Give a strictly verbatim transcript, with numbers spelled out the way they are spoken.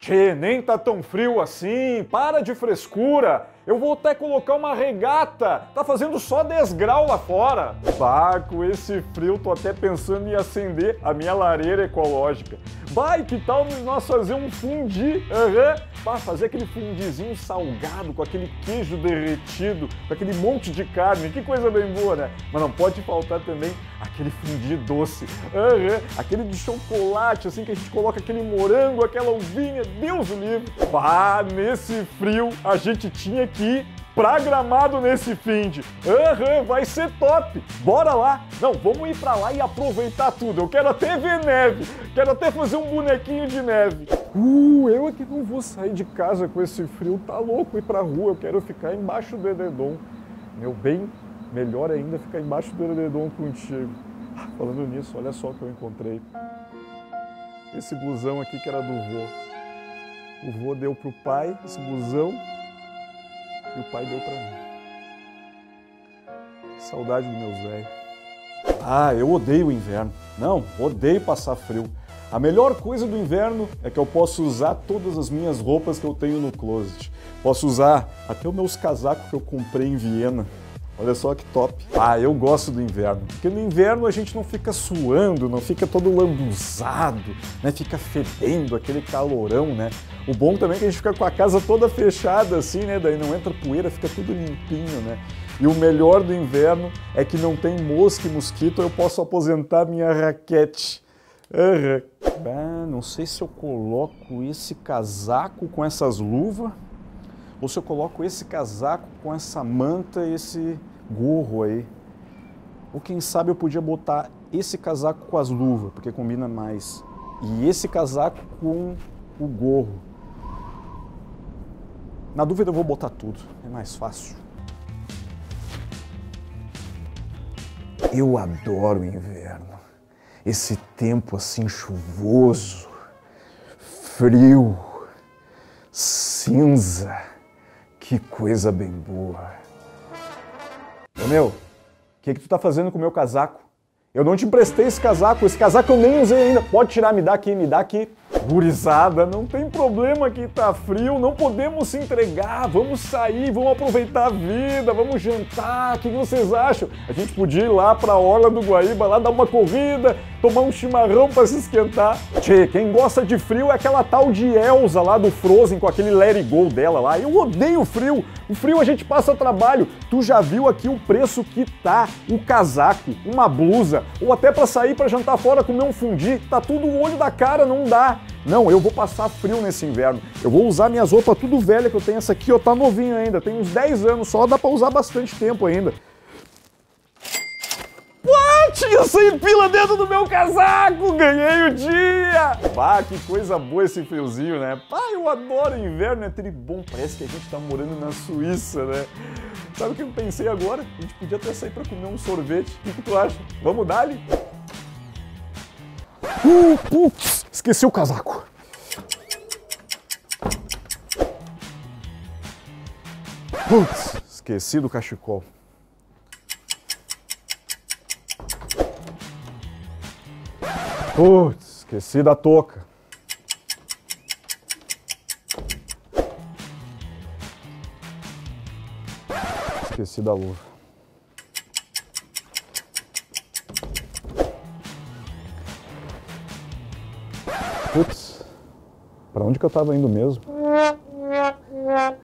Tchê, nem tá tão frio assim, para de frescura. Eu vou até colocar uma regata, tá fazendo só dez graus lá fora. Bah, com esse frio tô até pensando em acender a minha lareira ecológica. Bah, e que tal nós fazer um fundi? Aham, uhum. Fazer aquele fundizinho salgado com aquele queijo derretido, com aquele monte de carne, que coisa bem boa, né? Mas não pode faltar também aquele fundi doce, uhum. Aquele de chocolate, assim, que a gente coloca aquele morango, aquela uvinha, Deus o livre. Bah, nesse frio a gente tinha que ir pra Gramado nesse fim de. Aham, uhum, vai ser top! Bora lá! Não, vamos ir pra lá e aproveitar tudo. Eu quero até ver neve, quero até fazer um bonequinho de neve. Uh, eu aqui não vou sair de casa com esse frio, tá louco ir pra rua, eu quero ficar embaixo do edredom. Meu bem, melhor ainda ficar embaixo do edredom contigo. Falando nisso, olha só o que eu encontrei. Esse blusão aqui que era do vô. O vô deu pro pai esse blusão. E o pai deu pra mim. Que saudade dos meus velhos. Ah, eu odeio o inverno. Não, odeio passar frio. A melhor coisa do inverno é que eu posso usar todas as minhas roupas que eu tenho no closet. Posso usar até os meus casacos que eu comprei em Viena. Olha só que top. Ah, eu gosto do inverno. Porque no inverno a gente não fica suando, não fica todo lambuzado, né? Fica fedendo, aquele calorão, né? O bom também é que a gente fica com a casa toda fechada assim, né? Daí não entra poeira, fica tudo limpinho, né? E o melhor do inverno é que não tem mosca e mosquito, eu posso aposentar minha raquete. Uhum. Ah, não sei se eu coloco esse casaco com essas luvas ou se eu coloco esse casaco com essa manta e esse gorro aí. Ou quem sabe eu podia botar esse casaco com as luvas, porque combina mais. E esse casaco com o gorro. Na dúvida eu vou botar tudo, é mais fácil. Eu adoro o inverno. Esse tempo assim chuvoso, frio, cinza. Que coisa bem boa. Ô meu, o que que tu tá fazendo com o meu casaco? Eu não te emprestei esse casaco, esse casaco eu nem usei ainda. Pode tirar, me dá aqui, me dá aqui. Gurizada, não tem problema que tá frio, não podemos se entregar. Vamos sair, vamos aproveitar a vida, vamos jantar. O que vocês acham? A gente podia ir lá pra Orla do Guaíba, lá dar uma corrida, tomar um chimarrão pra se esquentar. Tchê, quem gosta de frio é aquela tal de Elsa lá do Frozen, com aquele let it go dela lá. Eu odeio frio. O frio a gente passa trabalho. Tu já viu aqui o preço que tá um casaco, uma blusa, ou até para sair para jantar fora, comer um fundi, tá tudo o olho da cara, não dá. Não, eu vou passar frio nesse inverno. Eu vou usar minhas roupas tudo velha que eu tenho, essa aqui, ó, tá novinha ainda, tem uns dez anos só, dá para usar bastante tempo ainda. Tinha cem pila dentro do meu casaco, ganhei o dia! Pá, que coisa boa esse friozinho, né? Pá, eu adoro inverno, é tri bom, parece que a gente tá morando na Suíça, né? Sabe o que eu pensei agora? A gente podia até sair pra comer um sorvete, o que, que tu acha? Vamos dali? Uh, putz, esqueci o casaco. Putz, esqueci do cachecol. Putz, esqueci da touca. Esqueci da luva. Putz, pra onde que eu tava indo mesmo?